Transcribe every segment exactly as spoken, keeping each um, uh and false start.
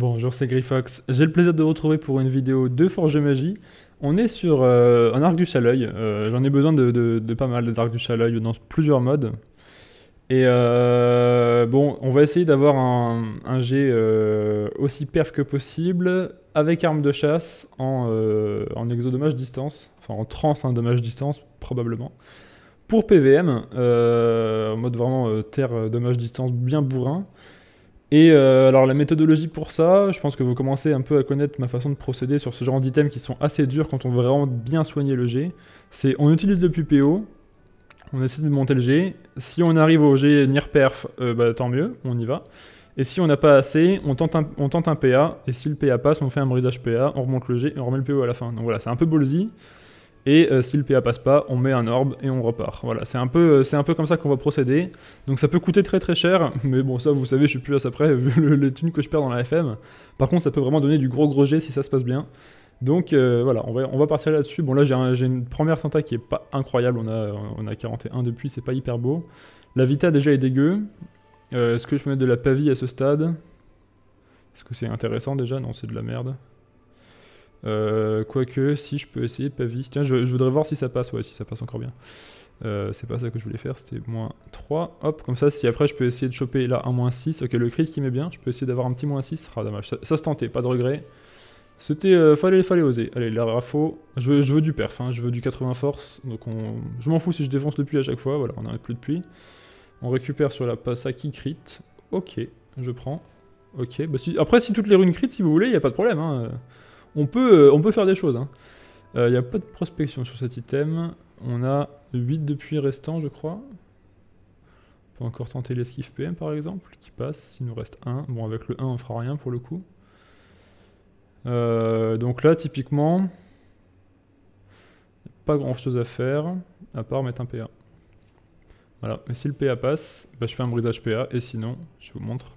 Bonjour, c'est Gryfox. J'ai le plaisir de vous retrouver pour une vidéo de Forge Magie. On est sur euh, un Arc du Chaloeil. Euh, J'en ai besoin de, de, de pas mal des Arcs du Chaloeil dans plusieurs modes. Et euh, bon, on va essayer d'avoir un, un jet euh, aussi perf que possible avec arme de chasse en, euh, en exodommage distance, enfin en trans hein, dommage distance probablement. Pour P V M, euh, en mode vraiment euh, terre dommage distance bien bourrin. Et euh, alors la méthodologie pour ça, je pense que vous commencez un peu à connaître ma façon de procéder sur ce genre d'items qui sont assez durs quand on veut vraiment bien soigner le G. C'est on utilise le P U P O, on essaie de monter le G. Si on arrive au G near perf, euh, bah, tant mieux, on y va. Et si on n'a pas assez, on tente, un, on tente un P A, et si le P A passe, on fait un brisage P A, on remonte le G et on remet le P O à la fin. Donc voilà, c'est un peu ballsy. Et euh, si le P A passe pas, on met un orb et on repart. Voilà, c'est un peu, c'est un peu comme ça qu'on va procéder. Donc ça peut coûter très très cher, mais bon ça vous savez, je suis plus à ça près vu le, les thunes que je perds dans la F M. Par contre ça peut vraiment donner du gros gros jet si ça se passe bien. Donc euh, voilà, on va, on va partir là-dessus. Bon là j'ai un, une première Santa qui est pas incroyable, on a, on a quarante et un depuis, c'est pas hyper beau. La Vita déjà est dégueu. Euh, Est-ce que je peux mettre de la pavie à ce stade? Est-ce que c'est intéressant déjà? Non, c'est de la merde. Euh, Quoique, si je peux essayer Pavie. Tiens, je, je voudrais voir si ça passe. Ouais, si ça passe encore bien. Euh, c'est pas ça que je voulais faire, c'était moins trois. Hop, comme ça, si après je peux essayer de choper là un moins six. Ok, le crit qui met bien. Je peux essayer d'avoir un petit moins six. Ah, dommage. Ça, ça se tentait, pas de regret. C'était. Euh, fallait, fallait oser. Allez, la rafo. Je, je veux du perf, hein. Je veux du quatre-vingts force. Donc, on... je m'en fous si je défonce le puits à chaque fois. Voilà, on n'en a plus de puits. On récupère sur la Passa qui crit. Ok, je prends. Ok, bah si... après, si toutes les runes crit, si vous voulez, il n'y a pas de problème. Hein. On peut, on peut faire des choses. Hein. Euh, y a pas de prospection sur cet item. On a huit depuis restant, je crois. On peut encore tenter l'esquive P M par exemple, qui passe. Il nous reste un. Bon, avec le un, on fera rien pour le coup. Euh, donc là, typiquement, pas grand chose à faire, à part mettre un P A. Voilà. Et si le P A passe, bah, je fais un brisage P A. Et sinon, je vous montre.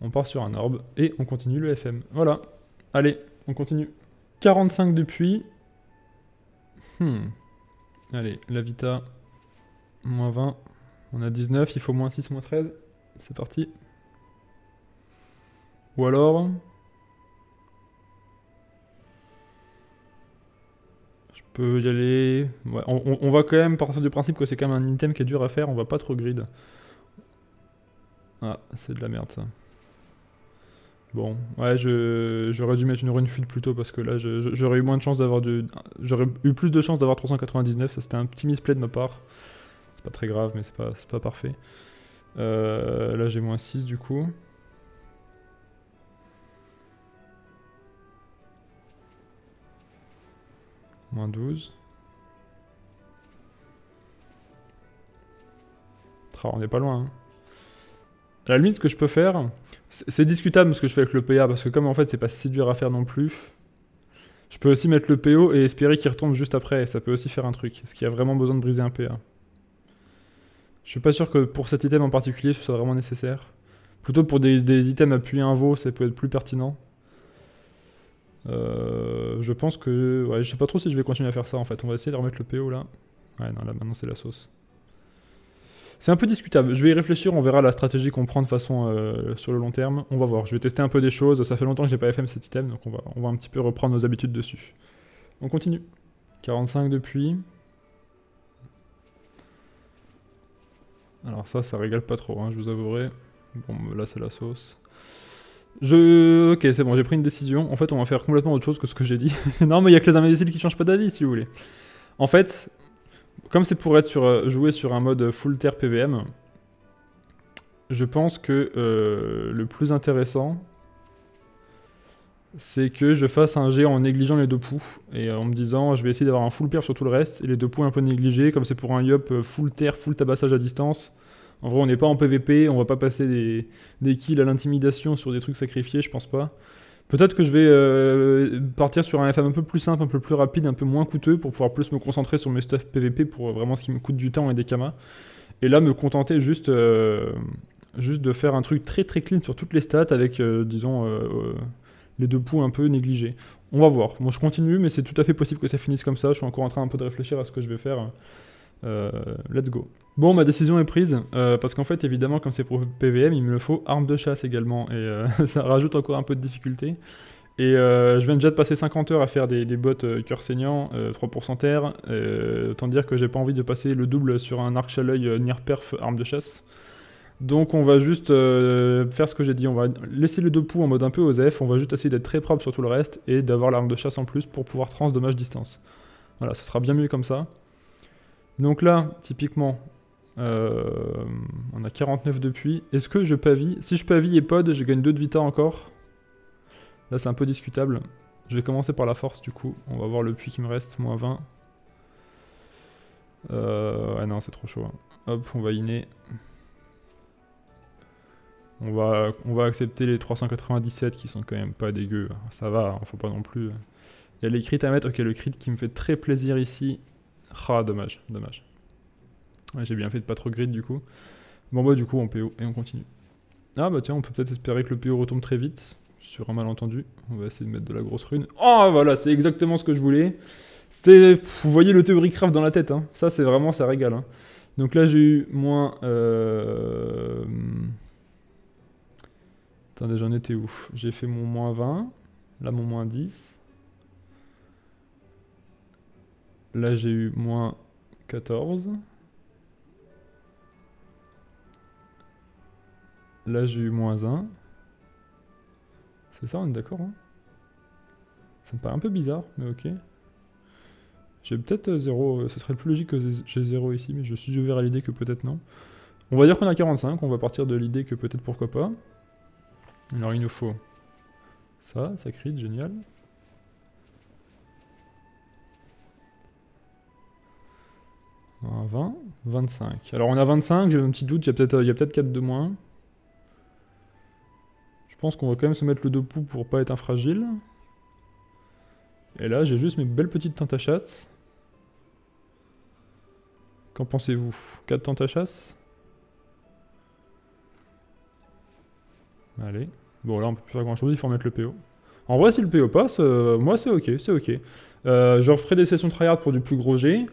On part sur un orb et on continue le F M. Voilà. Allez, on continue. quarante-cinq depuis. Hmm. Allez, la Vita. moins vingt. On a dix-neuf, il faut moins six, moins treize. C'est parti. Ou alors... je peux y aller... Ouais, on, on, on va quand même partir du principe que c'est quand même un item qui est dur à faire, on va pas trop grid. Ah, c'est de la merde ça. Bon, ouais, j'aurais dû mettre une rune fuite plus tôt parce que là, j'aurais eu moins de chance d'avoir du... J'aurais eu plus de chances d'avoir trois cent quatre-vingt-dix-neuf, ça c'était un petit misplay de ma part. C'est pas très grave, mais c'est pas, pas parfait. Euh, là, j'ai moins six du coup. moins douze. On n'est pas loin, hein. À la limite, ce que je peux faire, c'est discutable ce que je fais avec le P A, parce que comme en fait c'est pas si dur à faire non plus, je peux aussi mettre le P O et espérer qu'il retombe juste après, et ça peut aussi faire un truc, parce qu'il y a vraiment besoin de briser un P A. Je suis pas sûr que pour cet item en particulier ce soit vraiment nécessaire. Plutôt pour des, des items à puits invo, ça peut être plus pertinent. Euh, je pense que... ouais, je sais pas trop si je vais continuer à faire ça en fait, on va essayer de remettre le P O là. Ouais, non, là maintenant c'est la sauce. C'est un peu discutable, je vais y réfléchir, on verra la stratégie qu'on prend de façon euh, sur le long terme. On va voir, je vais tester un peu des choses, ça fait longtemps que j'ai pas F M cet item, donc on va, on va un petit peu reprendre nos habitudes dessus. On continue. quarante-cinq depuis. Alors ça, ça régale pas trop, hein, je vous avouerai. Bon, là c'est la sauce. Je... ok, c'est bon, j'ai pris une décision. En fait, on va faire complètement autre chose que ce que j'ai dit. Non, mais il y a que les imbéciles qui changent pas d'avis, si vous voulez. En fait... comme c'est pour être sur, jouer sur un mode full terre P V M, je pense que euh, le plus intéressant, c'est que je fasse un jet en négligeant les deux poux, et en me disant je vais essayer d'avoir un full perf sur tout le reste, et les deux poux un peu négligés, comme c'est pour un Yop full terre, full tabassage à distance. En vrai on n'est pas en P V P, on va pas passer des, des kills à l'intimidation sur des trucs sacrifiés, je pense pas. Peut-être que je vais euh, partir sur un F M un peu plus simple, un peu plus rapide, un peu moins coûteux pour pouvoir plus me concentrer sur mes stuff P V P pour vraiment ce qui me coûte du temps et des kamas. Et là me contenter juste, euh, juste de faire un truc très très clean sur toutes les stats avec euh, disons euh, euh, les deux poux un peu négligés. On va voir. Bon, je continue mais c'est tout à fait possible que ça finisse comme ça. Je suis encore en train un peu de réfléchir à ce que je vais faire Euh, let's go. Bon, ma décision est prise, euh, parce qu'en fait, évidemment, comme c'est pour P V M, il me faut arme de chasse également, et euh, ça rajoute encore un peu de difficulté. Et euh, je viens déjà de passer cinquante heures à faire des, des bottes euh, cœur saignant, euh, trois pour cent terre, euh, autant dire que j'ai pas envie de passer le double sur un arc Chaloeil euh, near perf arme de chasse. Donc on va juste euh, faire ce que j'ai dit, on va laisser les deux poux en mode un peu O S E F, on va juste essayer d'être très propre sur tout le reste et d'avoir l'arme de chasse en plus pour pouvoir trans dommage distance. Voilà, ça sera bien mieux comme ça. Donc là, typiquement, euh, on a quarante-neuf de puits. Est-ce que je pavie? Si je pavie et pod, je gagne deux de Vita encore. Là c'est un peu discutable. Je vais commencer par la force du coup. On va voir le puits qui me reste, moins vingt. Euh, ah non c'est trop chaud. Hop, on va inner. On va, on va accepter les trois cent quatre-vingt-dix-sept qui sont quand même pas dégueux. Ça va, faut pas non plus. Il y a les crits à mettre. Ok, le crit qui me fait très plaisir ici. Ah dommage, dommage. Ouais, j'ai bien fait de pas trop grid du coup. Bon bah du coup on P O et on continue. Ah bah tiens, on peut peut-être espérer que le P O retombe très vite. Sur un malentendu, on va essayer de mettre de la grosse rune. Oh voilà, c'est exactement ce que je voulais. C'est, vous voyez le theorycraft dans la tête, hein. Ça c'est vraiment, ça régale. Hein. Donc là j'ai eu moins... Euh... Attendez, j'en étais où? J'ai fait mon moins vingt, là mon moins dix. Là j'ai eu moins quatorze. Là j'ai eu moins un. C'est ça, on est d'accord, hein? Ça me paraît un peu bizarre, mais ok. J'ai peut-être zéro, ce serait plus logique que j'ai zéro ici, mais je suis ouvert à l'idée que peut-être non. On va dire qu'on a quarante-cinq, on va partir de l'idée que peut-être pourquoi pas. Alors il nous faut ça, ça crit, génial. vingt, vingt-cinq. Alors on a vingt-cinq, j'ai un petit doute, il y a peut-être peut quatre de moins. Je pense qu'on va quand même se mettre le deux poux pour pas être infragile. Et là, j'ai juste mes belles petites tentes à chasse. Qu'en pensez-vous? Quatre tentes à chasse. Allez. Bon, là, on peut plus faire grand-chose, il faut remettre le P O. En vrai, si le P O passe, euh, moi, c'est ok, c'est ok. Euh, je referai des sessions tryhard pour du plus gros G.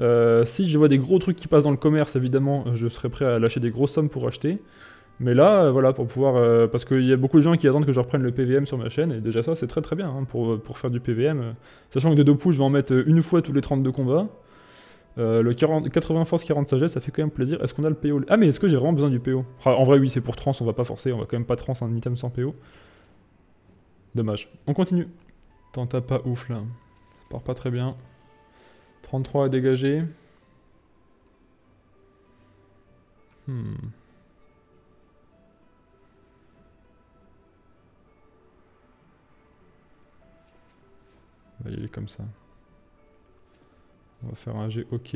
Euh, si je vois des gros trucs qui passent dans le commerce, évidemment, je serai prêt à lâcher des grosses sommes pour acheter. Mais là, voilà, pour pouvoir... Euh, parce qu'il y a beaucoup de gens qui attendent que je reprenne le P V M sur ma chaîne, et déjà ça, c'est très très bien hein, pour, pour faire du P V M. Euh, sachant que des deux poux, je vais en mettre une fois tous les trente-deux combats. Euh, le quarante, quatre-vingts force, quarante sagesse, ça fait quand même plaisir. Est-ce qu'on a le P O? Ah mais est-ce que j'ai vraiment besoin du P O? Ah, en vrai, oui, c'est pour trans, on va pas forcer, on va quand même pas trans un item sans P O. Dommage. On continue. Tenta pas ouf, là. Ça part pas très bien. trente-trois à dégager. Hmm... On va y aller comme ça. On va faire un G, ok.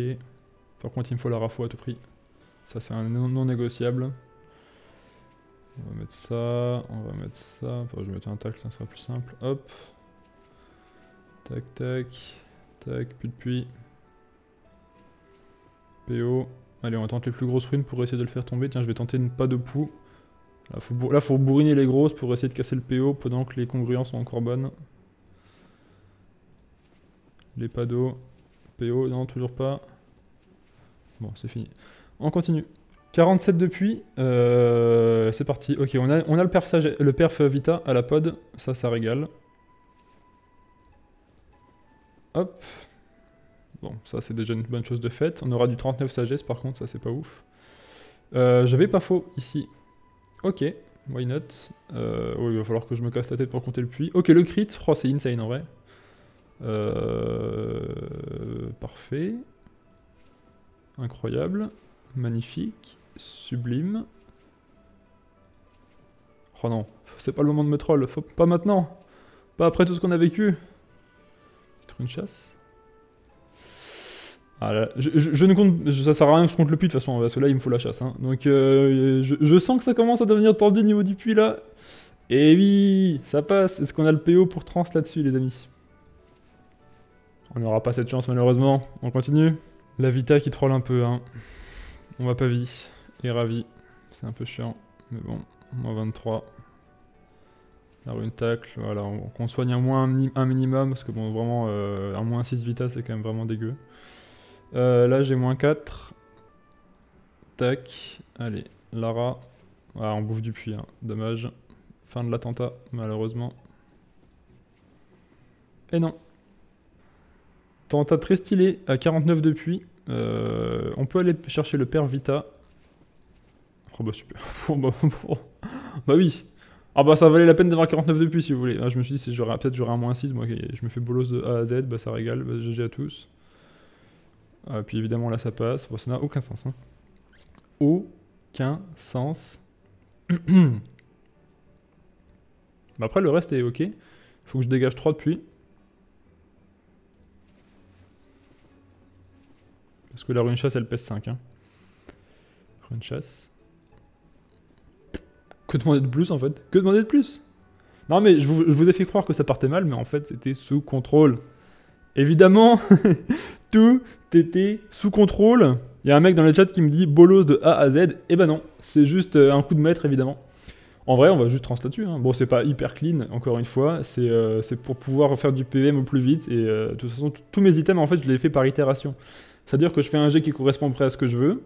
Par contre, il me faut la rafou à tout prix. Ça, c'est un non, non négociable. On va mettre ça, on va mettre ça. Enfin, je vais mettre un tac, ça sera plus simple. Hop. Tac, tac. Tac, plus de puits. P O. Allez, on va tenter les plus grosses runes pour essayer de le faire tomber. Tiens, je vais tenter une pas de poux. Là, faut, bour... Là, faut bourriner les grosses pour essayer de casser le P O pendant que les congruences sont encore bonnes. Les pados, P O, non, toujours pas. Bon, c'est fini. On continue. quarante-sept de puits, euh, c'est parti. Ok, on a, on a le, perf, le perf Vita à la pod, ça, ça régale. Hop. Bon, ça, c'est déjà une bonne chose de faite. On aura du trente-neuf sagesse, par contre, ça, c'est pas ouf. Euh, je vais pas faux, ici. Ok, why not. Euh, oh, il va falloir que je me casse la tête pour compter le puits. Ok, le crit, oh, c'est insane, en vrai. Euh, parfait, incroyable, magnifique, sublime. Oh non, c'est pas le moment de me troll, faut pas maintenant, pas après tout ce qu'on a vécu. Petite rune chasse. Ah là, je, je, je ne compte, ça sert à rien que je compte le puits de toute façon, parce que là il me faut la chasse. Hein. Donc euh, je, je sens que ça commence à devenir tendu au niveau du puits là. Et oui, ça passe. Est-ce qu'on a le P O pour trans là-dessus, les amis? On n'aura pas cette chance malheureusement, on continue. La Vita qui troll un peu, hein. On va pas vie, et ravi, c'est un peu chiant, mais bon, moins vingt-trois. La rune tacle, voilà, on, on soigne un moins un minimum, parce que bon, vraiment, euh, un moins six Vita c'est quand même vraiment dégueu. Euh, là, j'ai moins quatre. Tac. Allez, Lara. Ah, on bouffe du puits, hein. Dommage. Fin de l'attentat, malheureusement. Et non. Attentat très stylé, à quarante-neuf de puits. Euh, on peut aller chercher le père Vita. Oh bah super. Bah oui. Ah bah ça valait la peine d'avoir quarante-neuf depuis si vous voulez. Ah, je me suis dit si peut-être j'aurais un moins six, moi okay, je me fais bolos de A à Z, bah ça régale, bah, G G à tous. Ah, puis évidemment là ça passe, bon, ça n'a aucun sens. Hein. Aucun sens. Bah après le reste est ok. Faut que je dégage trois depuis. Parce que la rune chasse elle pèse cinq. Hein. Rune chasse. Que demander de plus en fait? Que demander de plus? Non mais je vous, je vous ai fait croire que ça partait mal, mais en fait c'était sous contrôle. Évidemment, tout était sous contrôle. Il y a un mec dans le chat qui me dit bolos de A à Z. Eh ben non, c'est juste un coup de maître évidemment. En vrai, on va juste trans là-dessus. Hein. Bon, c'est pas hyper clean, encore une fois. C'est euh, pour pouvoir faire du P V M au plus vite. Et euh, de toute façon, tous mes items en fait je les fais par itération. C'est-à-dire que je fais un jet qui correspond près à ce que je veux.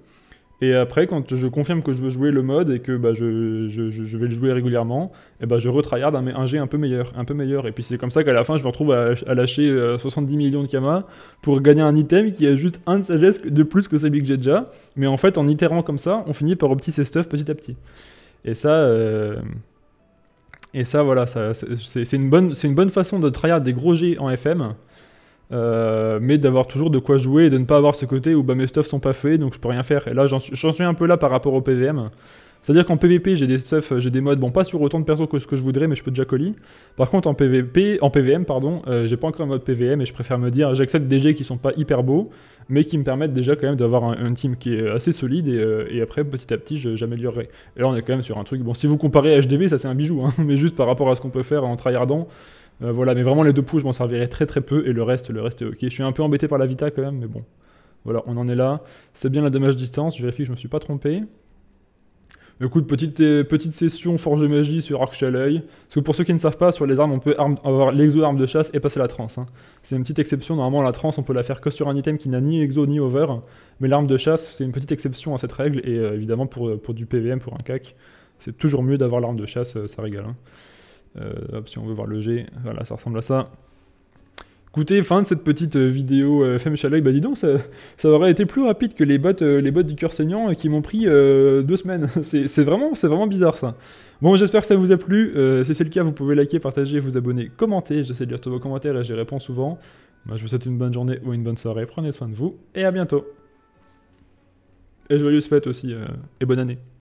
Et après, quand je confirme que je veux jouer le mode et que bah, je, je, je vais le jouer régulièrement, et bah, je retryhard un, un G un peu meilleur, un peu meilleur. Et puis c'est comme ça qu'à la fin, je me retrouve à, à lâcher euh, soixante-dix millions de kamas pour gagner un item qui a juste un de sagesse de plus que celui que j'ai déjà. Mais en fait, en itérant comme ça, on finit par optimiser ses stuff petit à petit. Et ça, euh... et ça voilà, ça, c'est une bonne, c'est une bonne façon de tryhard des gros G en F M. Euh, mais d'avoir toujours de quoi jouer et de ne pas avoir ce côté où bah, mes stuffs sont pas faits donc je peux rien faire. Et là j'en suis, suis un peu là par rapport au P V M. C'est-à-dire qu'en P V P j'ai des stuffs, j'ai des modes, bon pas sur autant de persos que ce que je voudrais mais je peux déjà colis. Par contre en P V P, en P V M pardon, euh, j'ai pas encore un mode P V M et je préfère me dire j'accepte des jets qui sont pas hyper beaux mais qui me permettent déjà quand même d'avoir un, un team qui est assez solide et, euh, et après petit à petit j'améliorerai. Et là on est quand même sur un truc, bon si vous comparez à H D V ça c'est un bijou hein, mais juste par rapport à ce qu'on peut faire en tryhardant. Euh, voilà, mais vraiment les deux pouces, je m'en servirais très très peu et le reste, le reste est ok. Je suis un peu embêté par la Vita quand même, mais bon. Voilà, on en est là. C'est bien la dommage distance, je vérifie que je me suis pas trompé. Écoute, petite, euh, petite session Forge Magie sur Arc du Chaloeil. Parce que pour ceux qui ne savent pas, sur les armes, on peut arme, avoir l'exo-arme de chasse et passer la transe. Hein. C'est une petite exception, normalement la transe, on peut la faire que sur un item qui n'a ni exo ni over. Mais l'arme de chasse, c'est une petite exception à cette règle. Et euh, évidemment, pour, pour du P V M, pour un C A C, c'est toujours mieux d'avoir l'arme de chasse, ça régale. Hein. Euh, hop, si on veut voir le G, voilà, ça ressemble à ça. Écoutez, fin de cette petite vidéo euh, F M Chaloeil, bah dis donc, ça, ça aurait été plus rapide que les bots, euh, les bots du cœur saignant qui m'ont pris euh, deux semaines. C'est vraiment, vraiment bizarre ça. Bon, j'espère que ça vous a plu. Euh, si c'est le cas, vous pouvez liker, partager, vous abonner, commenter. J'essaie de lire tous vos commentaires et j'y réponds souvent. Bah, je vous souhaite une bonne journée ou une bonne soirée. Prenez soin de vous et à bientôt. Et joyeuses fêtes aussi, euh, et bonne année.